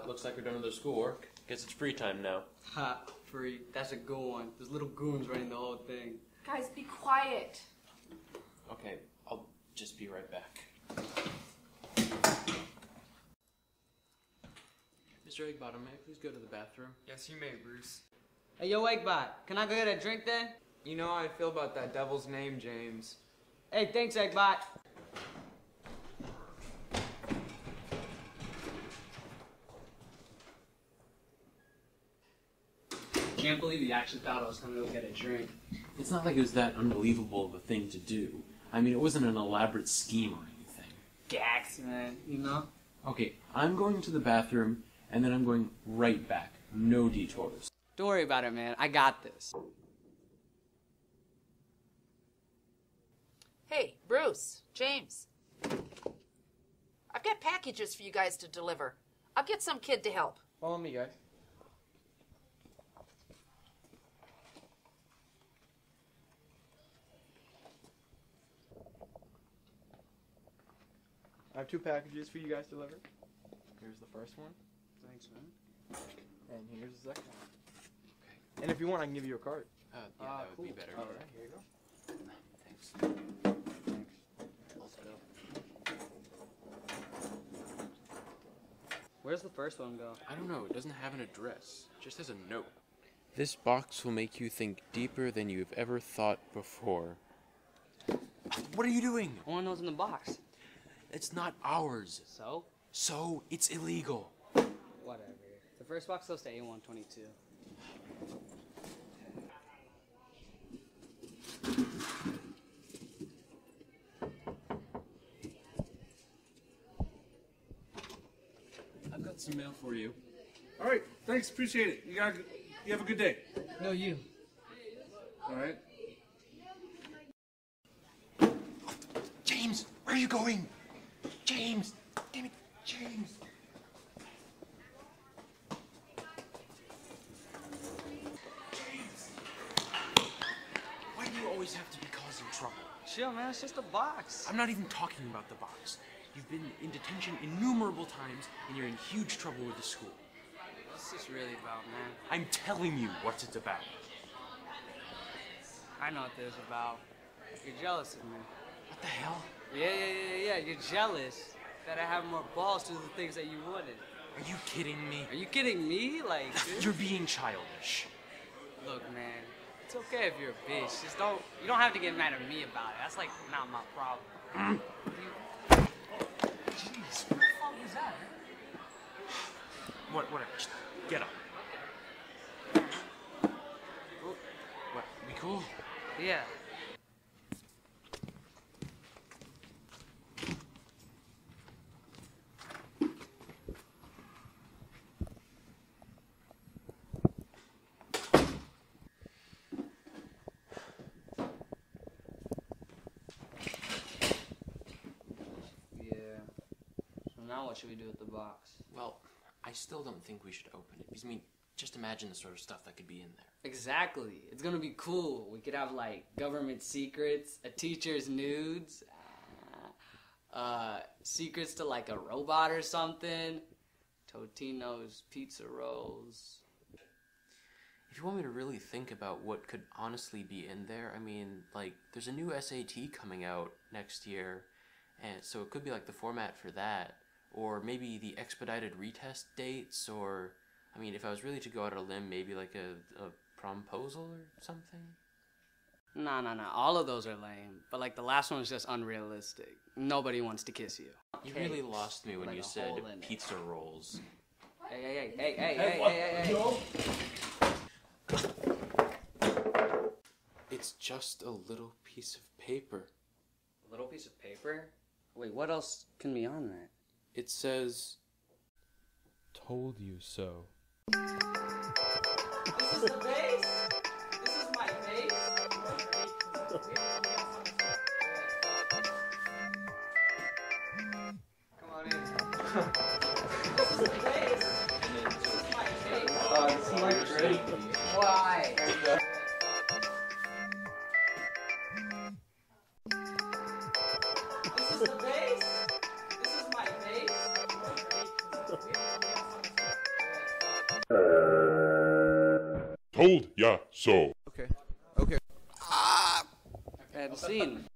Well, looks like we're done with the schoolwork. Guess it's free time now. Ha, free. That's a good one. There's little goons running the whole thing. Guys, be quiet. Okay, I'll just be right back. Mr. Eggbottom, may I please go to the bathroom? Yes, you may, Bruce. Hey, yo, Eggbot, can I go get a drink then? You know how I feel about that devil's name, James. Hey, thanks, Eggbot. Can't believe he actually thought I was going to go get a drink. It's not like it was that unbelievable of a thing to do. I mean, it wasn't an elaborate scheme or anything. Gags, man, you know? Okay, I'm going to the bathroom, and then I'm going right back. No detours. Don't worry about it, man. I got this. Hey, Bruce, James. I've got packages for you guys to deliver. I'll get some kid to help. Follow me, guys. I have two packages for you guys to deliver. Here's the first one. Thanks, man. And here's the second one. Okay. And if you want, I can give you a card. Yeah, that would cool. Be better. All right, here you go. Thanks. I'll take it. Where's the first one go? I don't know. It doesn't have an address. It just has a note. This box will make you think deeper than you've ever thought before. What are you doing? I want those in the box. It's not ours. So? So, it's illegal. Whatever. The first box goes to A122. I've got some mail for you. All right. Thanks. Appreciate it. You have a good day. No, you. All right. James, where are you going? James! Damn it, James! James! Why do you always have to be causing trouble? Chill, man, it's just a box. I'm not even talking about the box. You've been in detention innumerable times, and you're in huge trouble with the school. What's this really about, man? I'm telling you what it's about. I know what this is about. You're jealous of me. What the hell? Yeah, you're jealous that I have more balls to do the things that you wanted. Are you kidding me? Are you kidding me? Like, dude. You're being childish. Look, man, it's okay if you're a bitch. Just don't, you don't have to get mad at me about it. That's, like, not my problem. Jeez, what the fuck was that? Whatever, just get up. What, we cool? Yeah. Now what should we do with the box? Well, I still don't think we should open it. Because, I mean, just imagine the sort of stuff that could be in there. Exactly. It's gonna be cool. We could have, like, government secrets, a teacher's nudes, secrets to, like, a robot or something, Totino's pizza rolls. If you want me to really think about what could honestly be in there, I mean, like, there's a new SAT coming out next year, and so it could be, like, the format for that. Or maybe the expedited retest dates, or, I mean, if I was really to go out on a limb, maybe like a promposal or something? No, all of those are lame, but like the last one was just unrealistic. Nobody wants to kiss you. You really lost me when you said pizza rolls. Hey. It's just a little piece of paper. A little piece of paper? Wait, what else can be on that? It says, "Told you so." This is the bass. This is my bass. Come on in. This is the bass. This is my bass. This is my drink. Why? This is the bass. This is my bass. Told ya so. Okay. Okay. And scene.